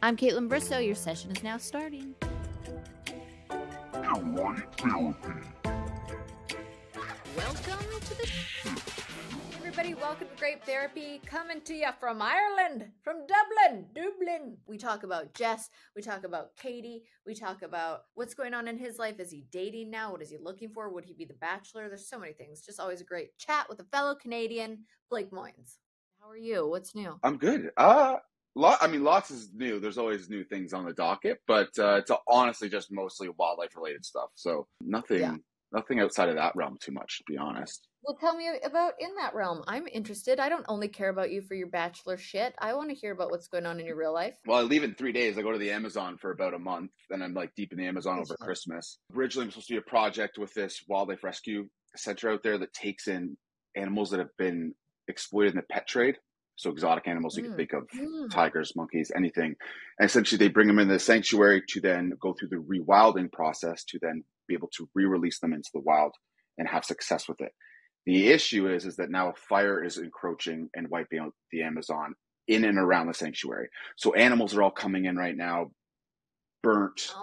I'm Kaitlyn Bristowe. Your session is now starting. Hawaii Therapy. Welcome to the show. Everybody, welcome to Grape Therapy, coming to you from Ireland, from Dublin. We talk about Jess, we talk about Katie, we talk about what's going on in his life. Is he dating now? What is he looking for? Would he be the bachelor? There's so many things. Just always a great chat with a fellow Canadian, Blake Moynes. How are you? What's new? I'm good. Lots is new. There's always new things on the docket, but it's honestly just mostly wildlife-related stuff. So nothing outside of that realm too much, to be honest. Well, tell me about in that realm. I'm interested. I don't only care about you for your bachelor shit. I want to hear about what's going on in your real life. Well, I leave in 3 days. I go to the Amazon for about a month, and I'm like deep in the Amazon over Christmas. Originally, I'm supposed to do a project with this wildlife rescue center out there that takes in animals that have been exploited in the pet trade. So exotic animals you can think of, tigers, monkeys, anything. And essentially they bring them into the sanctuary to then go through the rewilding process to then be able to re-release them into the wild and have success with it. The issue is that now a fire is encroaching and wiping out the Amazon in and around the sanctuary. So animals are all coming in right now, burnt,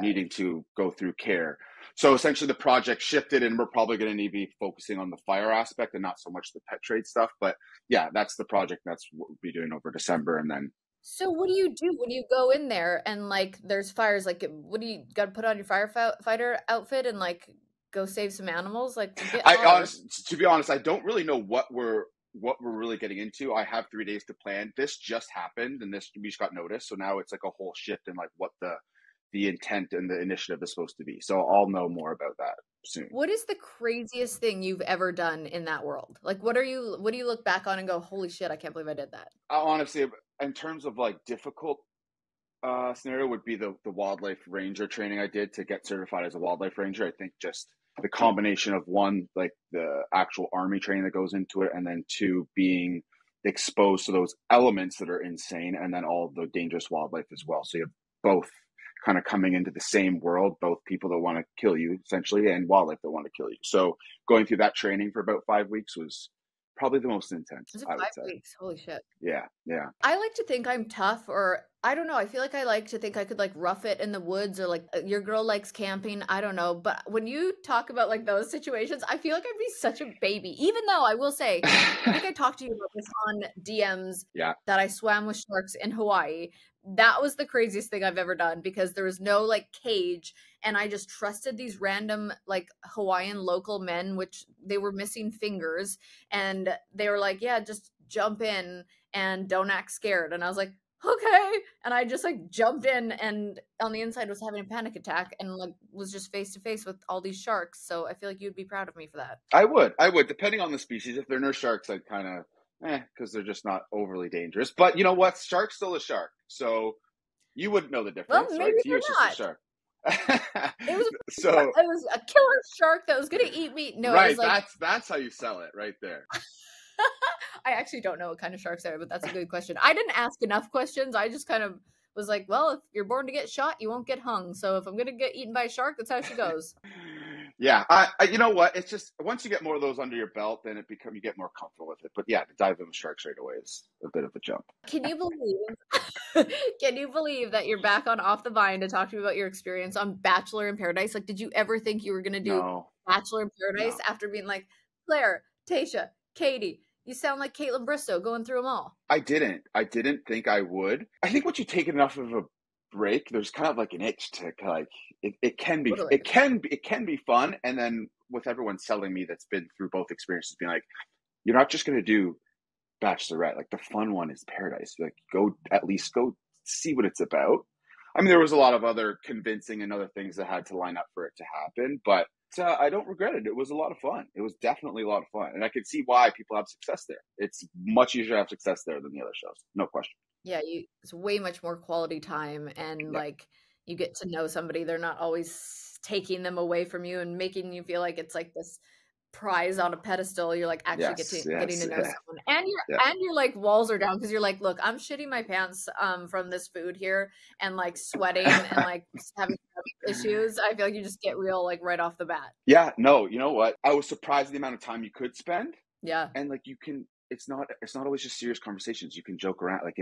needing to go through care. So essentially the project shifted, and we're probably going to need to be focusing on the fire aspect and not so much the pet trade stuff. But yeah, that's the project. That's what we'll be doing over December. And then. So what do? When you go in there and like there's fires, like what do you got to put on your firefighter outfit and like go save some animals? Like to be honest, I don't really know what we're really getting into. I have 3 days to plan. This just happened and we just got noticed. So now it's like a whole shift in like what the intent and the initiative is supposed to be. So I'll know more about that soon. What is the craziest thing you've ever done in that world? Like, what do you look back on and go, holy shit, I can't believe I did that? Honestly, in terms of like difficult scenario would be the wildlife ranger training I did to get certified as a wildlife ranger. I think just the combination of one, like the actual army training that goes into it, and then two, being exposed to those elements that are insane, and then all of the dangerous wildlife as well. So you have both kind of coming into the same world, both people that want to kill you essentially and wildlife that want to kill you. So going through that training for about 5 weeks was probably the most intense. Was it 5 weeks? Holy shit. Yeah. I like to think I'm tough, or I don't know. I feel like I like to think I could like rough it in the woods, or like your girl likes camping. I don't know. But when you talk about like those situations, I feel like I'd be such a baby, even though I will say, I think I talked to you about this on DMs that I swam with sharks in Hawaii. That was the craziest thing I've ever done, because there was no like cage, and I just trusted these random like Hawaiian local men, which they were missing fingers, and they were like, yeah, just jump in and don't act scared. And I was like, okay. And I just like jumped in, and on the inside was having a panic attack, and like was just face to face with all these sharks. So I feel like you'd be proud of me for that. I would, depending on the species. If they're no sharks, I'd kind of, because they're just not overly dangerous. But you know what? Shark's still a shark. So you wouldn't know the difference. Well, maybe you're just a shark. It was a killer shark that was going to eat me. No, right. It was like, that's how you sell it right there. I actually don't know what kind of sharks are, but that's a good question. I didn't ask enough questions. I just kind of was like, well, if you're born to get shot, you won't get hung. So if I'm going to get eaten by a shark, that's how she goes. Yeah. You know what? It's just once you get more of those under your belt, then it becomes, you get more comfortable with it. But yeah, to dive in with sharks right away is a bit of a jump. Can you believe that you're back on Off the Vine to talk to me about your experience on Bachelor in Paradise? Like, did you ever think you were going to do Bachelor in Paradise after being like, Claire, Tayshia, Katie, you sound like Kaitlyn Bristowe going through them all? I didn't think I would. I think once you take enough of a break, there's kind of like an itch to like it can be fun. And then with everyone telling me that's been through both experiences, being like, you're not just going to do Bachelorette, like the fun one is Paradise, like at least go see what it's about. I mean, there was a lot of other convincing and other things that had to line up for it to happen, but I don't regret it. It was a lot of fun. It was definitely a lot of fun. And I could see why people have success there. It's much easier to have success there than the other shows. No question. Yeah. It's way much more quality time. And like you get to know somebody. They're not always taking them away from you and making you feel like it's like this prize on a pedestal. You're like actually getting to know someone. And you're like walls are down, because you're like, look, I'm shitting my pants from this food here, and like sweating and like having issues. I feel like you just get real like right off the bat. Yeah, no, you know what? I was surprised at the amount of time you could spend. Yeah. And like it's not always just serious conversations. You can joke around. Like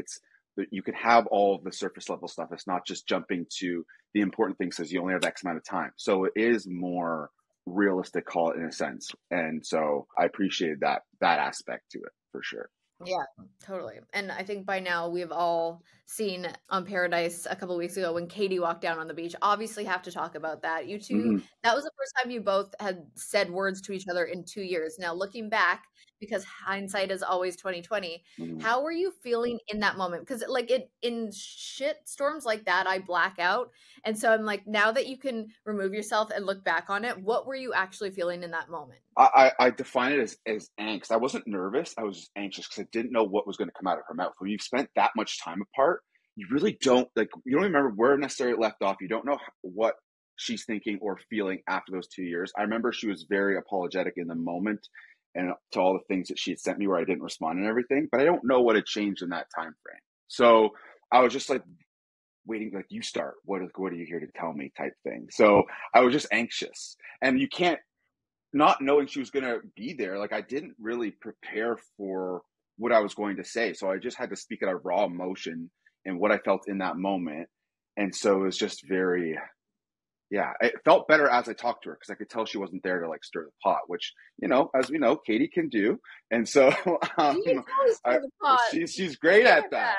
you can have all of the surface level stuff. It's not just jumping to the important things because you only have X amount of time. So it is more realistic, call it, in a sense. And so I appreciated that aspect to it for sure. Yeah, totally. And I think by now we've all seen on Paradise a couple of weeks ago when Katie walked down on the beach. Obviously have to talk about that. You two, that was the first time you both had said words to each other in 2 years. Now looking back, because hindsight is always 2020, how were you feeling in that moment? Because like in shit storms like that, I black out. And so I'm like, now that you can remove yourself and look back on it, what were you actually feeling in that moment? I define it as angst. I wasn't nervous. I was just anxious because I didn't know what was going to come out of her mouth. When you've spent that much time apart, you really don't, like, you don't remember where necessarily it left off. You don't know what she's thinking or feeling after those 2 years. I remember she was very apologetic in the moment and to all the things that she had sent me where I didn't respond and everything, but I don't know what had changed in that time frame. So I was just like waiting, like, you start, what are you here to tell me type thing. So I was just anxious, and you can't, not knowing she was going to be there. Like, I didn't really prepare for what I was going to say. So I just had to speak out of raw emotion and what I felt in that moment. And so it was just very, yeah, it felt better as I talked to her because I could tell she wasn't there to like stir the pot, which, you know, as we know, Katie can do. And so she's great at that.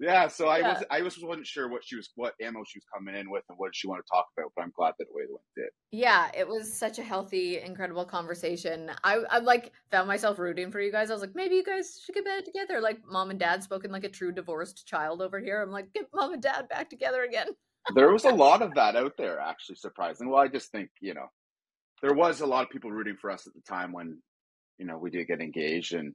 Yeah. So yeah. I wasn't sure what ammo she was coming in with and what she wanted to talk about, but I'm glad that it did. Yeah. It was such a healthy, incredible conversation. I like found myself rooting for you guys. I was like, maybe you guys should get back together. Like, mom and dad spoken like a true divorced child over here. I'm like, get mom and dad back together again. There was a lot of that out there, actually, surprising. Well, I just think, you know, there was a lot of people rooting for us at the time when, you know, we did get engaged. And,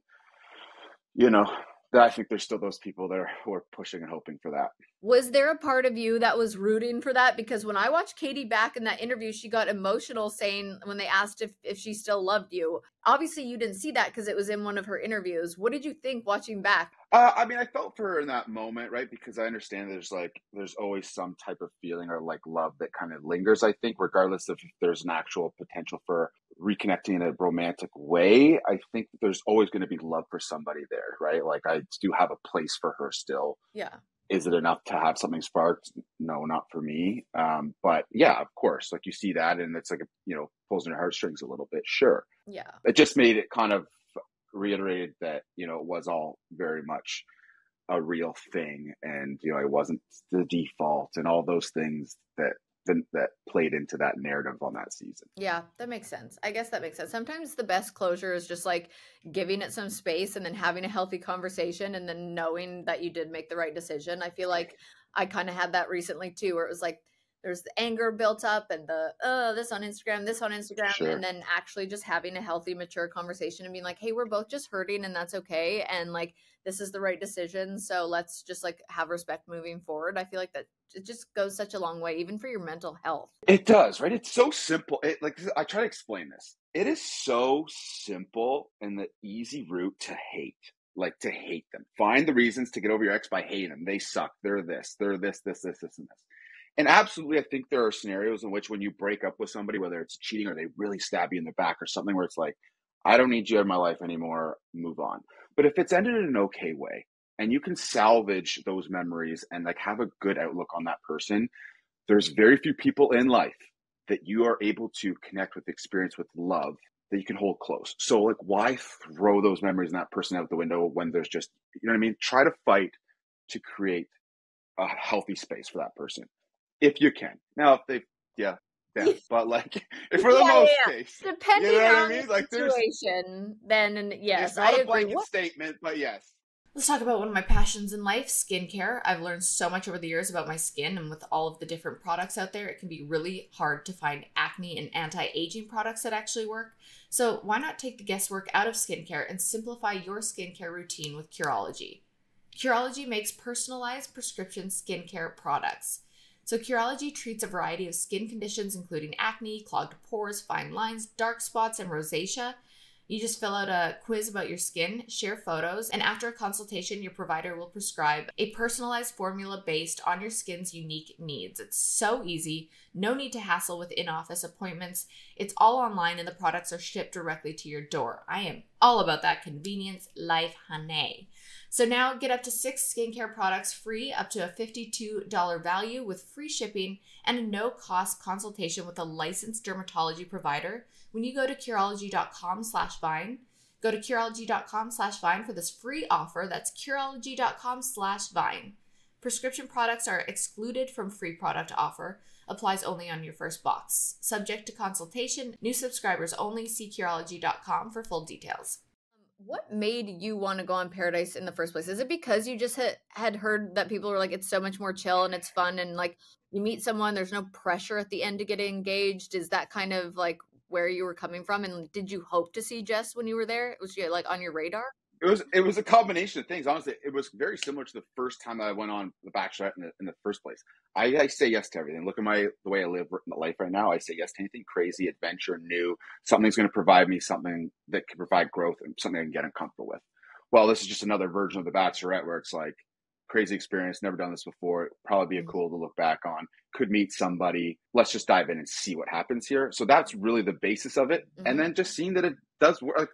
you know, I think there's still those people there who are pushing and hoping for that. Was there a part of you that was rooting for that? Because when I watched Katie back in that interview, she got emotional saying when they asked if she still loved you. Obviously, you didn't see that because it was in one of her interviews. What did you think watching back? I mean, I felt for her in that moment, right? Because I understand there's always some type of feeling or like love that kind of lingers, I think, regardless of if there's an actual potential for reconnecting in a romantic way. I think there's always going to be love for somebody there, right? Like, I do have a place for her still. Yeah. Is it enough to have something sparked? No, not for me. But yeah, of course, like, you see that and it's like, you know, pulls in your heartstrings a little bit. Sure. Yeah. It just made it kind of reiterated that, you know, it was all very much a real thing, and, you know, it wasn't the default and all those things that played into that narrative on that season. Yeah, that makes sense. I guess that makes sense. Sometimes the best closure is just like giving it some space and then having a healthy conversation and then knowing that you did make the right decision. I feel like I kind of had that recently too, where it was like there's the anger built up and the, this on Instagram. Sure. And then actually just having a healthy, mature conversation and being like, hey, we're both just hurting and that's okay. And like, this is the right decision. So let's just like have respect moving forward. I feel like that it just goes such a long way, even for your mental health. It does, right? It's so simple. I try to explain this. It is so simple and the easy route to hate. Like, to hate them. Find the reasons to get over your ex by hating them. They suck. They're this. They're this, and this. And absolutely, I think there are scenarios in which when you break up with somebody, whether it's cheating or they really stab you in the back or something, where it's like, I don't need you in my life anymore, move on. But if it's ended in an okay way and you can salvage those memories and like have a good outlook on that person, there's very few people in life that you are able to connect with, experience with, love that you can hold close. So like, why throw those memories and that person out the window when there's just, you know what I mean? Try to fight to create a healthy space for that person. If you can. Now, if they, yeah, them. But like, if for the most case, depending, you know, on, I mean? Like, the situation, then yes, it's not, I agree. A blanket statement, but yes. Let's talk about one of my passions in life, skincare. I've learned so much over the years about my skin, and with all of the different products out there, it can be really hard to find acne and anti-aging products that actually work. So why not take the guesswork out of skincare and simplify your skincare routine with Curology? Curology makes personalized prescription skincare products. So Curology treats a variety of skin conditions, including acne, clogged pores, fine lines, dark spots, and rosacea. You just fill out a quiz about your skin, share photos, and after a consultation, your provider will prescribe a personalized formula based on your skin's unique needs. It's so easy. No need to hassle with in-office appointments. It's all online, and the products are shipped directly to your door. I am all about that convenience life, honey. So now get up to 6 skincare products free up to a $52 value with free shipping and a no-cost consultation with a licensed dermatology provider when you go to Curology.com/vine. Go to Curology.com/vine for this free offer. That's Curology.com/vine. Prescription products are excluded from free product offer. Applies only on your first box. Subject to consultation. New subscribers only. See Curology.com for full details. What made you want to go on Paradise in the first place? Is it because you just had heard that people were like, it's so much more chill and it's fun and like you meet someone, there's no pressure at the end to get engaged? Is that kind of like where you were coming from? And did you hope to see Jess when you were there? Was she like on your radar? It was a combination of things. Honestly, it was very similar to the first time I went on The Bachelorette in the first place. I say yes to everything. Look at the way I live my life right now. I say yes to anything crazy, adventure, new. Something's going to provide me something that can provide growth and something I can get uncomfortable with. Well, this is just another version of The Bachelorette where it's like crazy experience, never done this before. It'd probably be cool to look back on. Could meet somebody. Let's just dive in and see what happens here. So that's really the basis of it. Mm-hmm. And then just seeing that it does work.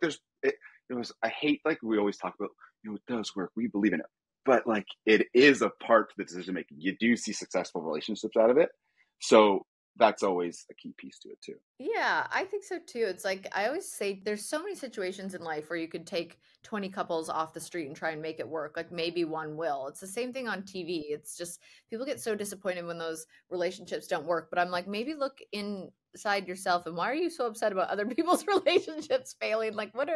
Like I hate, like we always talk about, it does work. We believe in it. But like, it is a part to the decision making. You do see successful relationships out of it. So that's always a key piece to it too. Yeah, I think so too. It's like, I always say there's so many situations in life where you could take 20 couples off the street and try and make it work. Like maybe one will. It's the same thing on TV. It's just people get so disappointed when those relationships don't work. But I'm like, maybe look inside yourself, and why are you so upset about other people's relationships failing? Like what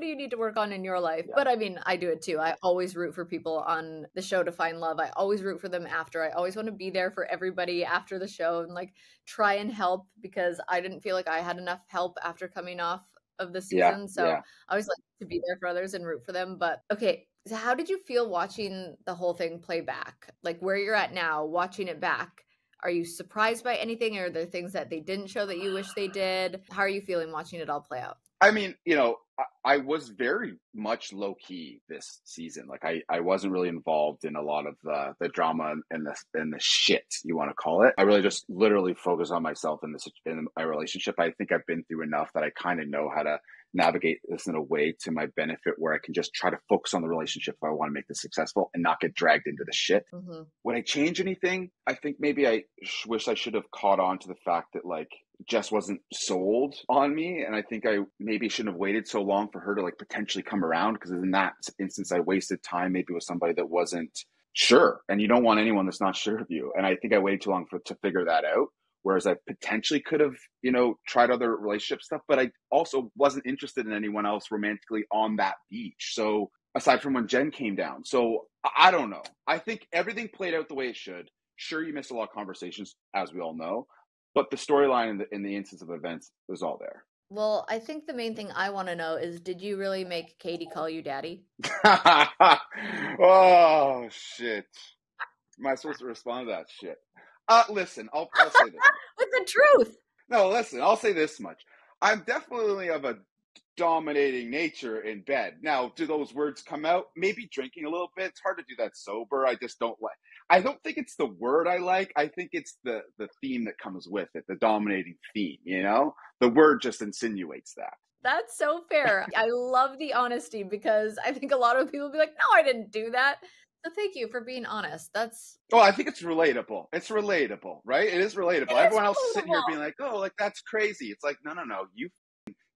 do you need to work on in your life? Yeah. But I mean, I do it too. I always root for people on the show to find love. I always root for them after. I always want to be there for everybody after the show and like try and help, because I didn't feel like I had enough help after coming off of the season. Yeah. So yeah. I always like to be there for others and root for them. But okay, so how did you feel watching the whole thing play back? Like where you're at now, watching it back, are you surprised by anything? Are there things that they didn't show that you wish they did? How are you feeling watching it all play out? I mean, I was very much low key this season. Like I wasn't really involved in a lot of the drama and the shit you want to call it. I really just literally focus on myself and in my relationship. I think I've been through enough that I kind of know how to navigate this in a way to my benefit, where I can just try to focus on the relationship if I want to make this successful and not get dragged into the shit. Mm-hmm. Would I change anything? I think maybe I wish I should have caught on to the fact that like Jess wasn't sold on me. And I think I maybe shouldn't have waited so long for her to like potentially come around, because in that instance, I wasted time maybe with somebody that wasn't sure. And you don't want anyone that's not sure of you. And I think I waited too long to figure that out. Whereas I potentially could have, tried other relationship stuff, but I also wasn't interested in anyone else romantically on that beach. So aside from when Jen came down, so I don't know. I think everything played out the way it should. Sure, you missed a lot of conversations, as we all know, but the storyline in the instance of events was all there. Well, I think the main thing I want to know is, did you really make Katie call you daddy? Oh, shit. Am I supposed to respond to that shit? Listen, I'll say this. With the truth. No, listen, I'll say this much. I'm definitely of a dominating nature in bed. Now, do those words come out? Maybe drinking a little bit. It's hard to do that sober. I just don't like. I don't think it's the word I like. I think it's the theme that comes with it, the dominating theme, The word just insinuates that. That's so fair. I love the honesty, because I think a lot of people be like, no, I didn't do that. So thank you for being honest. Well, I think it's relatable. It's relatable, right? It is relatable. Everyone else is sitting here being like, oh, like that's crazy. It's like, no. You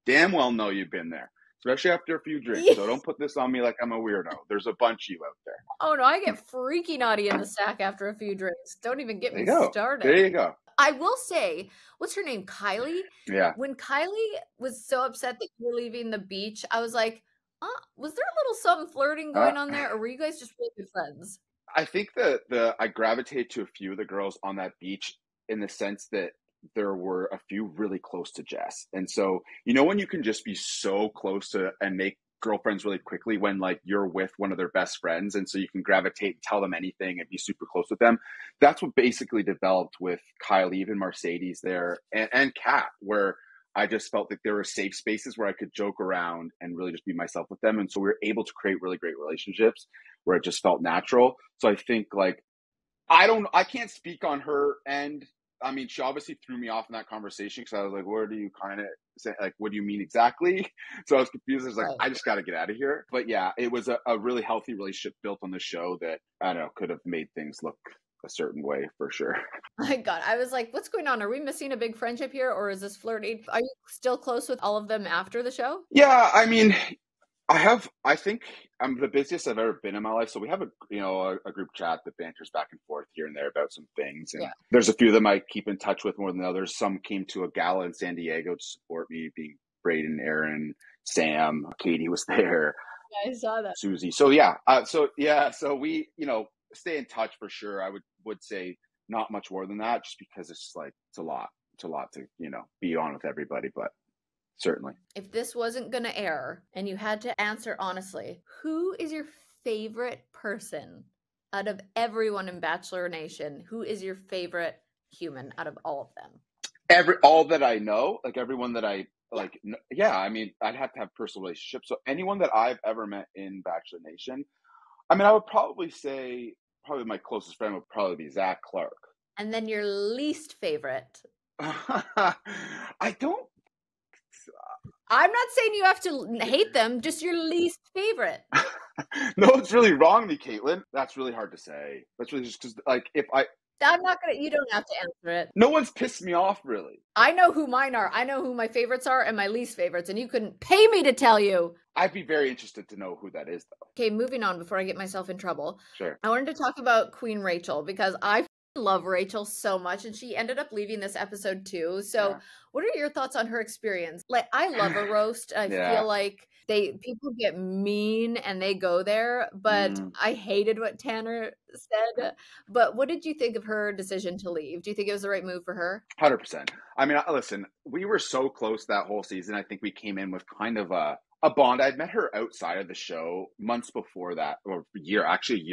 damn well know you've been there, especially after a few drinks. Yes. So don't put this on me like I'm a weirdo. There's a bunch of you out there. Oh, no, I get freaky naughty in the sack after a few drinks. Don't even get me started. There you go. I will say, what's her name? Kylie? Yeah. When Kylie was so upset that you were leaving the beach, I was like, was there a little something flirting going on there, or were you guys just really good friends? I think that I gravitate to a few of the girls on that beach in the sense that there were a few really close to Jess. And so, when you can just be so close to and make girlfriends really quickly when like you're with one of their best friends, and so you can gravitate and tell them anything and be super close with them. That's what basically developed with Kylie, even Mercedes there, and Kat, where I just felt like there were safe spaces where I could joke around and really just be myself with them. And so we were able to create really great relationships where it just felt natural. So I think I can't speak on her end I mean, she obviously threw me off in that conversation because I was like, where do you kind of say, like, what do you mean exactly? So I was confused. I was like, I just got to get out of here. But yeah, it was a really healthy relationship built on the show that, I don't know, could have made things look a certain way for sure. My God, I was like, what's going on? Are we missing a big friendship here, or is this flirting? Are you still close with all of them after the show? Yeah, I mean, I think I'm the busiest I've ever been in my life. So we have a group chat that banters back and forth here and there about some things. And there's a few of them I keep in touch with more than others. Some came to a gala in San Diego to support me, being Brayden, Aaron, Sam, Katie was there. Yeah, I saw that. Susie. So we, stay in touch for sure. I would say not much more than that, just because it's like, it's a lot to, be on with everybody, but certainly. If this wasn't going to air and you had to answer honestly, who is your favorite person out of everyone in Bachelor Nation? Who is your favorite human out of all of them? All that I know, like everyone that I like. Yeah, I mean, I'd have to have personal relationships. So anyone that I've ever met in Bachelor Nation, I mean, I would probably say my closest friend would probably be Zach Clark. And then your least favorite? I'm not saying you have to hate them, just your least favorite. No, it's really wrong, me, Kaitlyn. That's really hard to say. That's really just because, like, I'm not going to, you don't have to answer it. No one's pissed me off, really. I know who mine are. I know who my favorites are and my least favorites, and you couldn't pay me to tell you. I'd be very interested to know who that is, though. Okay, moving on before I get myself in trouble. Sure. I wanted to talk about Queen Rachel because I love Rachel so much, and she ended up leaving this episode too. So What are your thoughts on her experience? Like, I love a roast. I feel like people get mean and they go there, but I hated what Tanner said. But what did you think of her decision to leave? Do you think it was the right move for her? 100%. I mean, listen, we were so close that whole season. I think we came in with kind of a bond. I'd met her outside of the show months before that, or a year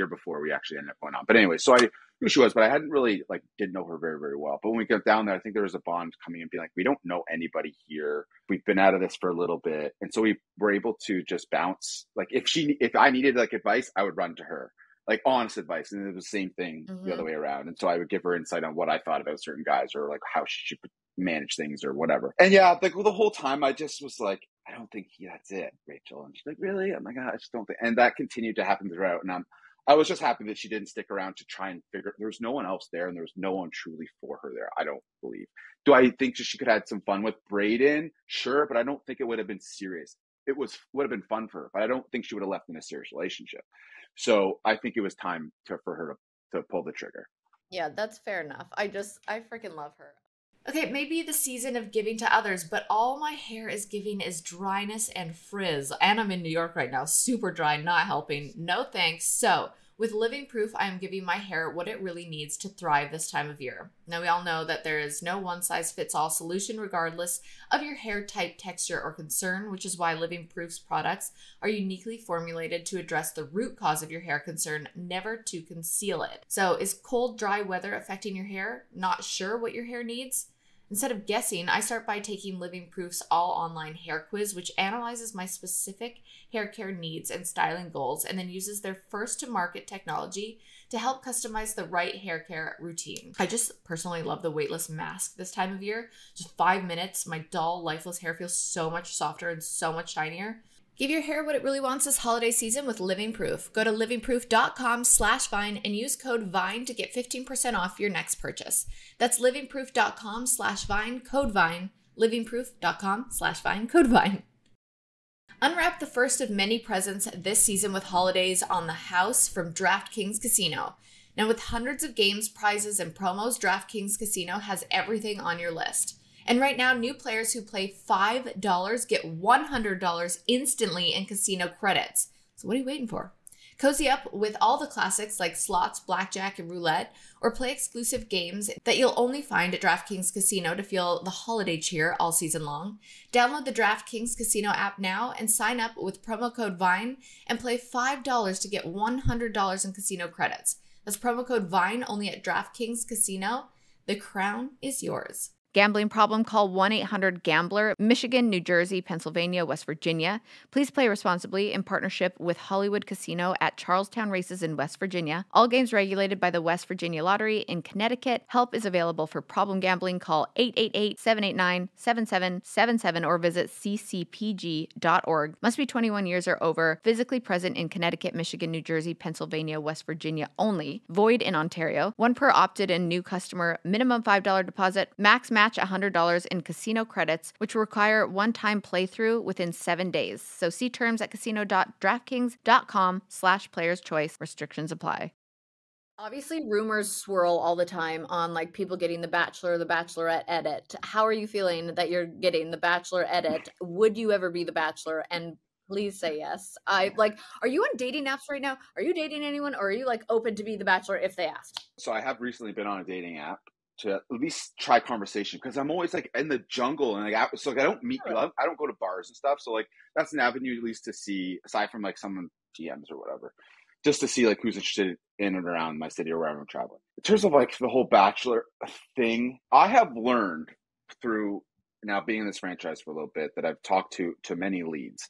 before we actually ended up going on. But anyway, so I knew she was, but I hadn't really, like, didn't know her very, very well. But when we got down there, I think there was a bond coming and being like, we don't know anybody here. We've been out of this for a little bit. And so we were able to just bounce. Like, if I needed, like, advice, I would run to her, like, honest advice. And it was the same thing the other way around. And so I would give her insight on what I thought about certain guys, or like how she should manage things or whatever. And the whole time I just was like, I don't think that's it, Rachel. And she's like, really? I'm like, I just don't think. And that continued to happen throughout. And I was just happy that she didn't stick around to try and figure. There was no one else there, and there was no one truly for her there, I don't believe. Do I think she could have had some fun with Brayden? Sure, but I don't think it would have been serious. It would have been fun for her, but I don't think she would have left in a serious relationship. So I think it was time for her to pull the trigger. Yeah, that's fair enough. I freaking love her. Okay, it may be the season of giving to others, but all my hair is giving is dryness and frizz. And I'm in New York right now, super dry, not helping. No thanks. So with Living Proof, I am giving my hair what it really needs to thrive this time of year. Now, we all know that there is no one-size-fits-all solution regardless of your hair type, texture, or concern, which is why Living Proof's products are uniquely formulated to address the root cause of your hair concern, never to conceal it. So is cold, dry weather affecting your hair? Not sure what your hair needs? Instead of guessing, I start by taking Living Proof's all-online hair quiz, which analyzes my specific hair care needs and styling goals, and then uses their first-to-market technology to help customize the right hair care routine. I just personally love the weightless mask this time of year. Just 5 minutes, my dull, lifeless hair feels so much softer and so much shinier. Give your hair what it really wants this holiday season with Living Proof. Go to livingproof.com/vine and use code VINE to get 15% off your next purchase. That's livingproof.com/vine, code VINE, livingproof.com/vine, code VINE. Unwrap the first of many presents this season with holidays on the house from DraftKings Casino. Now, with hundreds of games, prizes, and promos, DraftKings Casino has everything on your list. And right now, new players who play $5 get $100 instantly in casino credits. So what are you waiting for? Cozy up with all the classics like slots, blackjack, and roulette, or play exclusive games that you'll only find at DraftKings Casino to feel the holiday cheer all season long. Download the DraftKings Casino app now and sign up with promo code VINE and play $5 to get $100 in casino credits. That's promo code VINE only at DraftKings Casino. The crown is yours. Gambling problem? Call 1-800-GAMBLER. Michigan, New Jersey, Pennsylvania, West Virginia. Please play responsibly in partnership with Hollywood Casino at Charlestown Races in West Virginia. All games regulated by the West Virginia Lottery in Connecticut. Help is available for problem gambling. Call 888-789-7777 or visit ccpg.org. Must be 21 years or over. Physically present in Connecticut, Michigan, New Jersey, Pennsylvania, West Virginia only. Void in Ontario. One per opted in new customer. Minimum $5 deposit. Max match $100 in casino credits, which require one-time playthrough within 7 days. So see terms at casino.draftkings.com/playerschoice. Restrictions apply. Obviously, rumors swirl all the time on like people getting the Bachelor or the Bachelorette edit. How are you feeling that you're getting the Bachelor edit? Would you ever be the Bachelor? And please say yes. Are you on dating apps right now? Are you dating anyone, or are you like open to be the Bachelor if they asked? So I have recently been on a dating app to at least try conversation, because I'm always like in the jungle and like I don't meet you. I don't go to bars and stuff, so like that's an avenue at least to see, aside from like someone DMs or whatever, just to see like who's interested in and around my city or wherever I'm traveling. In terms of like the whole Bachelor thing, I have learned through now being in this franchise for a little bit that I've talked to many leads,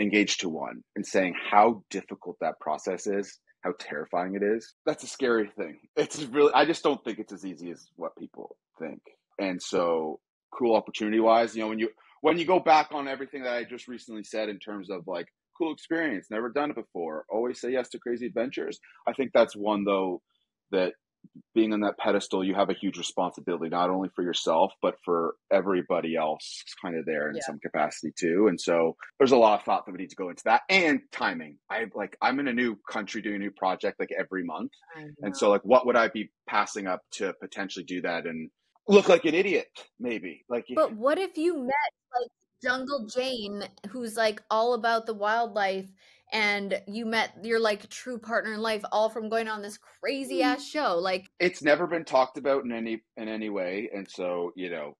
engaged to one, and saying how difficult that process is, how terrifying it is. That's a scary thing. It's really, I just don't think it's as easy as what people think. And so cool opportunity wise, you know, when you go back on everything that I just recently said in terms of like cool experience, never done it before, always say yes to crazy adventures. I think that's one though, that being on that pedestal, you have a huge responsibility, not only for yourself, but for everybody else kind of there in some capacity too. And so there's a lot of thought that we need to go into that, and timing. I'm in a new country doing a new project like every month. And so like, what would I be passing up to potentially do that and look like an idiot maybe? Like, but what if you met like Jungle Jane, who's like all about the wildlife, and you met your like true partner in life, all from going on this crazy ass show? Like, it's never been talked about in any way, and so you know,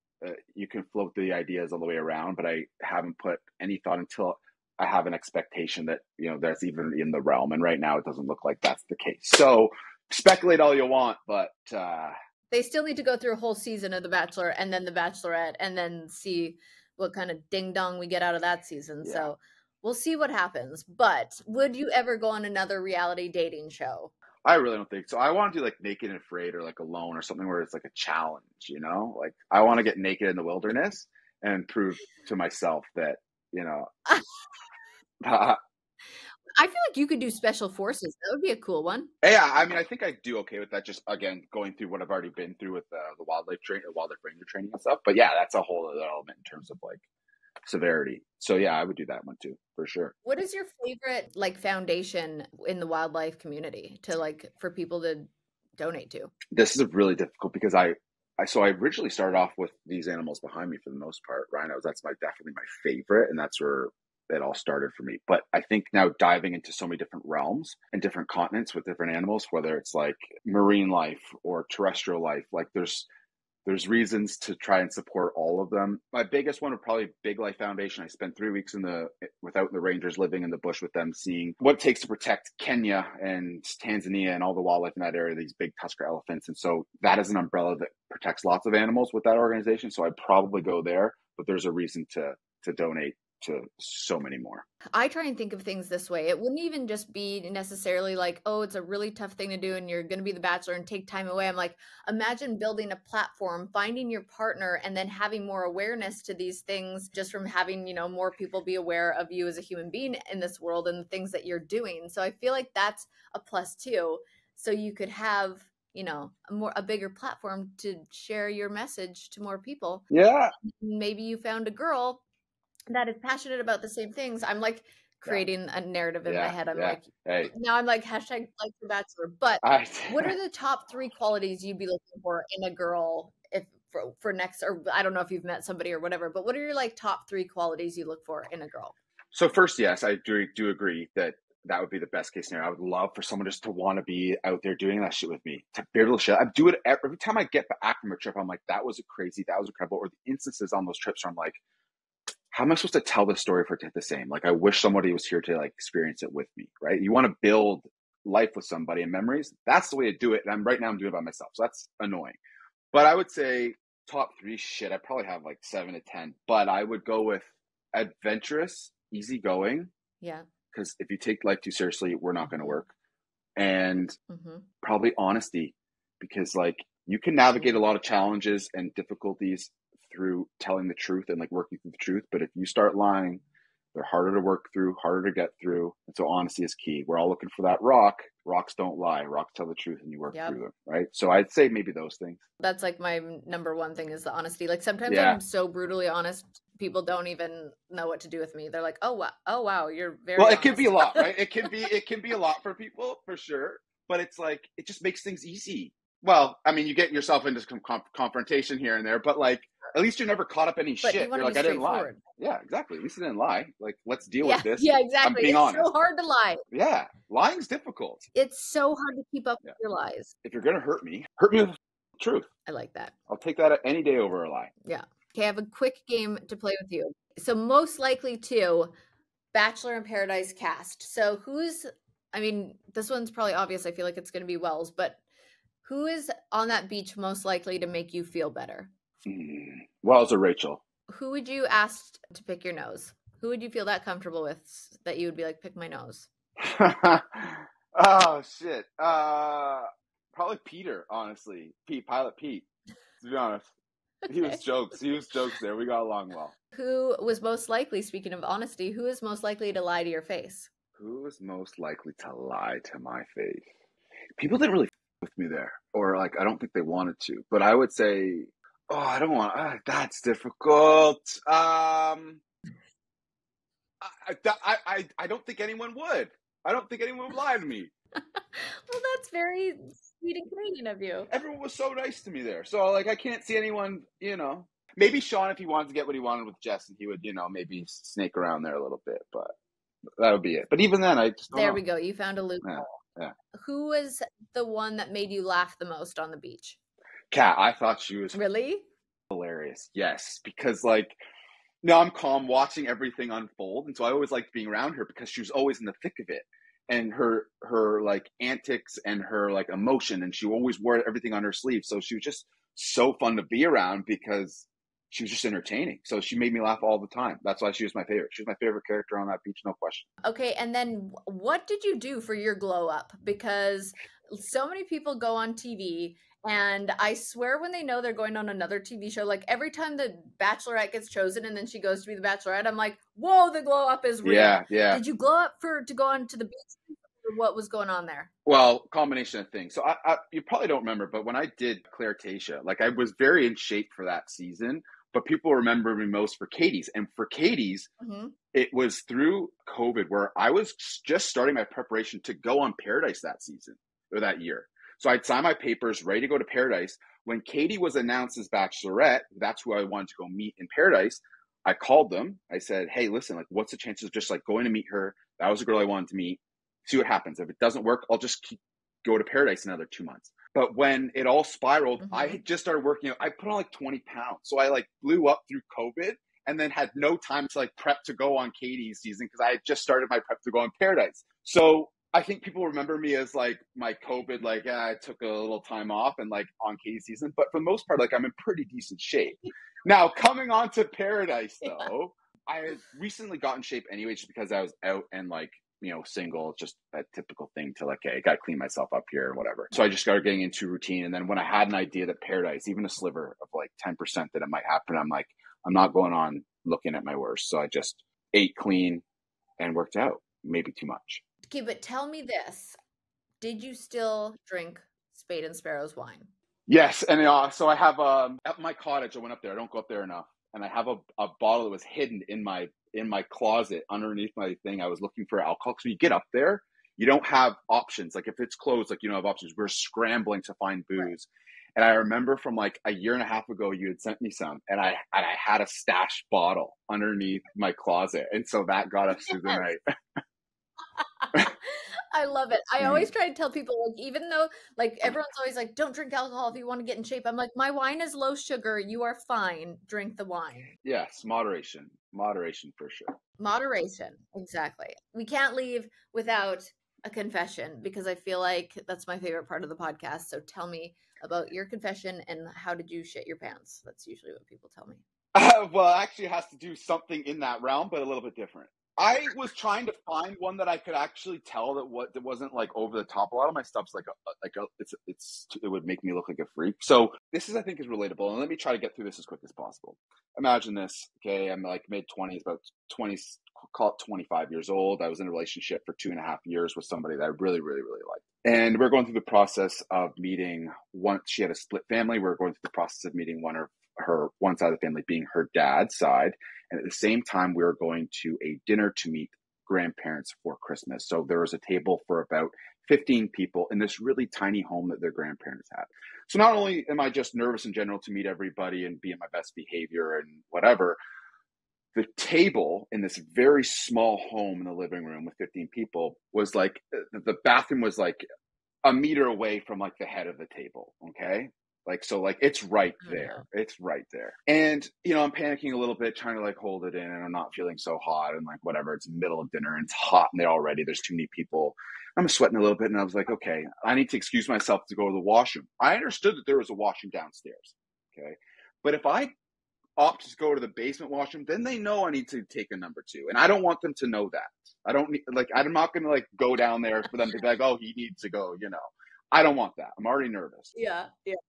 you can float the ideas all the way around, but I haven't put any thought until I have an expectation that, you know, that's even in the realm, and right now it doesn't look like that's the case. So speculate all you want, but they still need to go through a whole season of The Bachelor and then The Bachelorette, and then see what kind of ding dong we get out of that season. Yeah. So we'll see what happens. But would you ever go on another reality dating show? I really don't think so. I want to do like Naked and Afraid or like Alone or something where it's like a challenge, you know? Like, I want to get naked in the wilderness and prove to myself that, you know. I feel like you could do Special Forces. That would be a cool one. Yeah, I mean, I think I'd do okay with that. Just, again, going through what I've already been through with the wildlife ranger training and stuff. But yeah, that's a whole other element in terms of like severity. So yeah, I would do that one too, for sure. What is your favorite like foundation in the wildlife community to like, for people to donate to? This is really difficult because I originally started off with these animals behind me for the most part, rhinos. That's definitely my favorite. And that's where it all started for me. But I think now diving into so many different realms and different continents with different animals, whether it's like marine life or terrestrial life, like there's reasons to try and support all of them. My biggest one would probably Big Life Foundation. I spent 3 weeks out in the rangers, living in the bush with them, seeing what it takes to protect Kenya and Tanzania and all the wildlife in that area, these big tusker elephants. And so that is an umbrella that protects lots of animals with that organization. So I'd probably go there, but there's a reason to donate to so many more. I try and think of things this way. It wouldn't even just be necessarily like, oh, it's a really tough thing to do and you're going to be the Bachelor and take time away. I'm like, imagine building a platform, finding your partner, and then having more awareness to these things just from having, you know, more people be aware of you as a human being in this world and the things that you're doing. So I feel like that's a plus too. So you could have, you know, a bigger platform to share your message to more people. Yeah. Maybe you found a girl that is passionate about the same things. I'm like creating a narrative in my head. I'm like, hey. Now I'm like hashtag like The Bachelor. But what are the top 3 qualities you'd be looking for in a girl if for next, or I don't know if you've met somebody or whatever, but what are your like top 3 qualities you look for in a girl? So first, yes, I do agree that would be the best case scenario. I would love for someone just to want to be out there doing that shit with me. To be able to shit. I do it every time I get back from a trip. I'm like, that was crazy. That was incredible. Or the instances on those trips where I'm like, how am I supposed to tell this story for it to get the same? Like, I wish somebody was here to like experience it with me, right? You want to build life with somebody and memories. That's the way to do it. And right now I'm doing it by myself. So that's annoying. But I would say top three, shit, I probably have like 7 to 10, but I would go with adventurous, easygoing. Yeah. Because if you take life too seriously, we're not going to work. And probably honesty, because like you can navigate a lot of challenges and difficulties through telling the truth and like working through the truth. But if you start lying, they're harder to work through, harder to get through. And so honesty is key. We're all looking for that rock. Rocks don't lie. Rocks tell the truth and you work through them, right? So I'd say maybe those things. That's like my number one thing is the honesty. Like sometimes I'm so brutally honest, people don't even know what to do with me. They're like, oh wow, you're very well, honest. It can be a lot, right? It can be a lot for people, for sure. But it's like, it just makes things easy. Well, I mean, you get yourself into some confrontation here and there, but like, at least you're never caught up in any shit. You're like, I didn't lie. Yeah, exactly. At least I didn't lie. Like, let's deal with this. Yeah, exactly. I'm being honest. It's so hard to lie. Yeah. Lying's difficult. It's so hard to keep up with your lies. If you're going to hurt me with the truth. I like that. I'll take that any day over a lie. Yeah. Okay, I have a quick game to play with you. So most likely to Bachelor in Paradise cast. So this one's probably obvious. I feel like it's going to be Wells, but who is on that beach most likely to make you feel better? Wells or Rachel? Who would you ask to pick your nose? Who would you feel that comfortable with that you would be like, pick my nose? Oh, shit. Probably Peter, honestly. Pilot Pete, to be honest. Okay. He was jokes there. We got along well. Who was most likely, speaking of honesty, who is most likely to lie to your face? Who is most likely to lie to my face? People didn't really with me there, or like, I don't think they wanted to, but I would say, that's difficult. I don't think anyone would. I don't think anyone would lie to me. Well, that's very sweet and Canadian of you. Everyone was so nice to me there. So like, I can't see anyone, maybe Sean, if he wanted to get what he wanted with Jess, and he would, maybe snake around there a little bit, but that would be it. But even then, I just don't know. We go. You found a loophole. Yeah. Who was the one that made you laugh the most on the beach? Kat. I thought she was really hilarious. Yes, because I'm calm watching everything unfold, and so I always liked being around her because she was always in the thick of it, and her like antics and her like emotion, and she always wore everything on her sleeve. So she was just so fun to be around because she was just entertaining. So she made me laugh all the time. That's why she was my favorite. She was my favorite character on that beach, no question. Okay, and then what did you do for your glow up? Because so many people go on TV, and I swear when they know they're going on another TV show, like every time the Bachelorette gets chosen and then she goes to be the Bachelorette, I'm like, whoa, the glow up is real. Yeah, yeah. Did you glow up to go on to the beach? What was going on there? Well, combination of things. So I you probably don't remember, but when I did Clare Tayshia, like I was very in shape for that season. But people remember me most for Katie's. And for Katie's, it was through COVID where I was just starting my preparation to go on Paradise that season or that year. So I'd signed my papers ready to go to Paradise. When Katie was announced as Bachelorette, that's who I wanted to go meet in Paradise. I called them. I said, hey, listen, like, what's the chances of just like going to meet her? That was the girl I wanted to meet. See what happens. If it doesn't work, I'll just go to Paradise another 2 months. But when it all spiraled, I had just started working out. I put on like 20 pounds. So I like blew up through COVID and then had no time to like prep to go on Katie's season because I had just started my prep to go on Paradise. So I think people remember me as like my COVID, like I took a little time off and like on Katie's season. But for the most part, like I'm in pretty decent shape. Now coming on to Paradise though, I had recently got in shape anyway, just because I was out and like, single, just that typical thing to like, hey, I got to clean myself up here or whatever. So I just started getting into routine. And then when I had an idea that Paradise, even a sliver of like 10% that it might happen, I'm like, I'm not going on looking at my worst. So I just ate clean and worked out, maybe too much. Okay, but tell me this. Did you still drink Spade and Sparrow's wine? Yes. And so I have at my cottage, I went up there. I don't go up there enough. And I have a bottle that was hidden in my closet underneath my thing. I was looking for alcohol. So you get up there, you don't have options. Like if it's closed, like you don't have options. We're scrambling to find booze. Right. And I remember from like a year and a half ago, you had sent me some and I had a stash bottle underneath my closet. And so that got us through the night. I love it. I always try to tell people, like, even though like everyone's always like, don't drink alcohol if you want to get in shape. I'm like, my wine is low sugar. You are fine. Drink the wine. Yes. Moderation. Moderation for sure. Moderation. Exactly. We can't leave without a confession, because I feel like that's my favorite part of the podcast. So tell me about your confession and how did you shit your pants? That's usually what people tell me. Well, it actually has to do something in that realm, but a little bit different. I was trying to find one that I could actually tell that wasn't like over the top. A lot of my stuff's it would make me look like a freak. So this is, I think, is relatable. And let me try to get through this as quick as possible. Imagine this. Okay. I'm like mid-20s, about 20, call it 25 years old. I was in a relationship for 2.5 years with somebody that I really, really, really liked. And we're going through the process of meeting one. She had a split family. We're going through the process of meeting one side of the family being her dad's side. And at the same time, we were going to a dinner to meet grandparents for Christmas. So there was a table for about 15 people in this really tiny home that their grandparents had. So not only am I just nervous in general to meet everybody and be in my best behavior and whatever, the table in this very small home in the living room with 15 people was like, the bathroom was like a meter away from like the head of the table. Okay. It's right there. It's right there. And, I'm panicking a little bit, trying to hold it in, and I'm not feeling so hot and whatever. It's middle of dinner and it's hot and there's too many people. I'm sweating a little bit. And I was like, okay, I need to excuse myself to go to the washroom. I understood that there was a washroom downstairs. Okay. But if I opt to go to the basement washroom, then they know I need to take a number 2. And I don't want them to know that. I don't need, I'm not going to go down there for them to be like, oh, he needs to go, I don't want that. I'm already nervous. Yeah.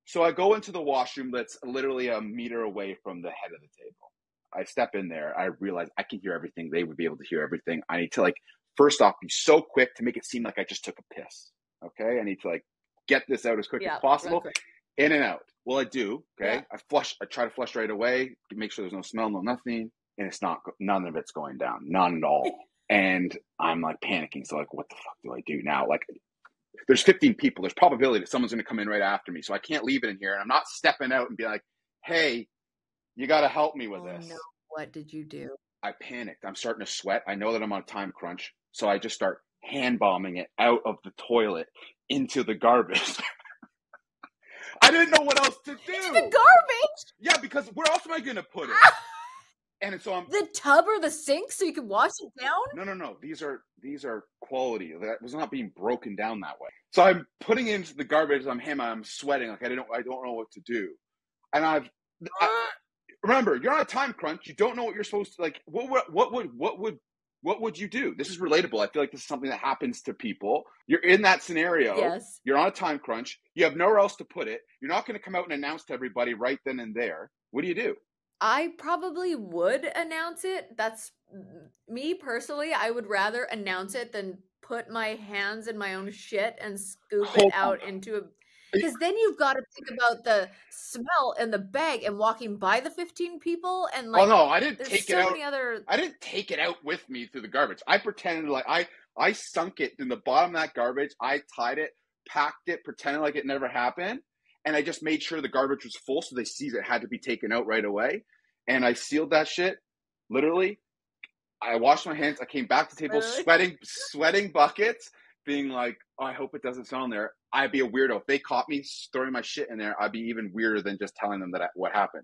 So I go into the washroom that's literally a meter away from the head of the table. I step in there. I realize I can hear everything. They would be able to hear everything. I need to first off, be so quick to make it seem like I just took a piss. Okay. I need to get this out as quick as possible. Quick. In and out. Well, I do. Okay. Yeah. I try to flush right away, make sure there's no smell, no nothing. And it's not, none of it's going down. None at all. And I'm panicking. So what the fuck do I do now? There's 15 people. There's probability that someone's going to come in right after me. So I can't leave it in here. And I'm not stepping out and be like, hey, you got to help me with this. No. What did you do? I panicked. I'm starting to sweat. I know that I'm on a time crunch. So I just start hand bombing it out of the toilet into the garbage. I didn't know what else to do. It's the garbage. Yeah, because where else am I going to put it? And so I'm the tub or the sink, so you can wash it down. No. These are quality. That was not being broken down that way. So I'm putting it into the garbage. I'm sweating. I don't know what to do. And remember, you're on a time crunch. You don't know what you're supposed to What would you do? This is relatable. I feel like this is something that happens to people. You're in that scenario. Yes. You're on a time crunch. You have nowhere else to put it. You're not going to come out and announce to everybody right then and there. What do you do? I probably would announce it. That's me personally. I would rather announce it than put my hands in my own shit and scoop it out into a, because then you've got to think about the smell and the bag and walking by the 15 people and Oh no, I didn't take it out. I didn't take it out with me through the garbage. I pretended I sunk it in the bottom of that garbage. I tied it, packed it, pretended like it never happened. And I just made sure the garbage was full, so they see that it had to be taken out right away. And I sealed that shit. Literally, I washed my hands. I came back to the table, sweating buckets, being like, oh, I hope it doesn't smell in there. I'd be a weirdo. If they caught me throwing my shit in there, I'd be even weirder than just telling them what happened.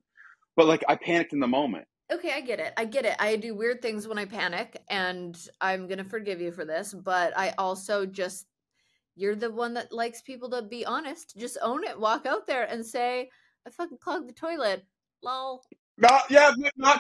But I panicked in the moment. Okay, I get it. I do weird things when I panic, and I'm going to forgive you for this, but I also just... You're the one that likes people to be honest. Just own it. Walk out there and say, I fucking clogged the toilet. Lol. Not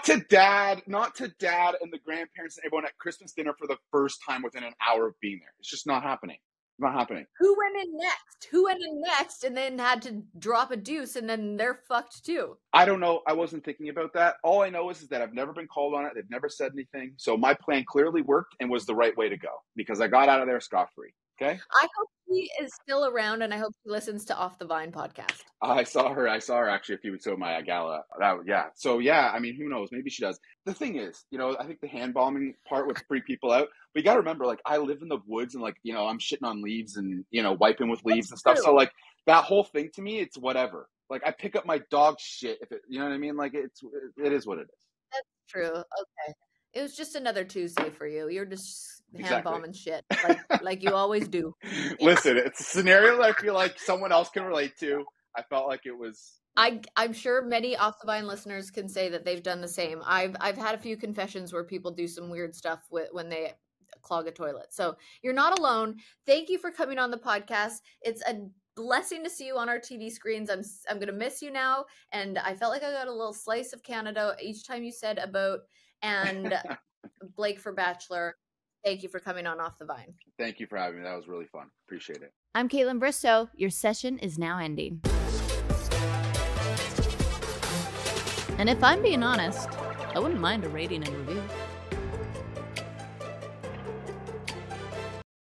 to dad and the grandparents and everyone at Christmas dinner for the first time within an hour of being there. It's just not happening. Who went in next and then had to drop a deuce and then they're fucked too? I don't know. I wasn't thinking about that. All I know is that I've never been called on it. They've never said anything. So my plan clearly worked and was the right way to go because I got out of there scot-free. Okay. I hope she is still around, and I hope she listens to Off the Vine podcast. I saw her actually a few weeks ago at my gala. I mean, who knows? Maybe she does. The thing is, I think the hand bombing part with free people out, but you got to remember, I live in the woods, and I'm shitting on leaves and wiping with leaves That's and stuff. True. So that whole thing to me, it's whatever. I pick up my dog shit if it, you know what I mean. It is what it is. That's true. Okay. It was just another Tuesday for you. You're just hand-bombing shit, like you always do. Listen, it's a scenario that I feel like someone else can relate to. I felt like it was... I'm sure many Off the Vine listeners can say that they've done the same. I've had a few confessions where people do some weird stuff when they clog a toilet. So you're not alone. Thank you for coming on the podcast. It's a blessing to see you on our TV screens. I'm going to miss you now. And I felt like I got a little slice of Canada each time you said about and Blake for Bachelor. Thank you for coming on Off the Vine. Thank you for having me. That was really fun. Appreciate it. I'm Kaitlyn Bristowe. Your session is now ending. And if I'm being honest, I wouldn't mind a rating and review.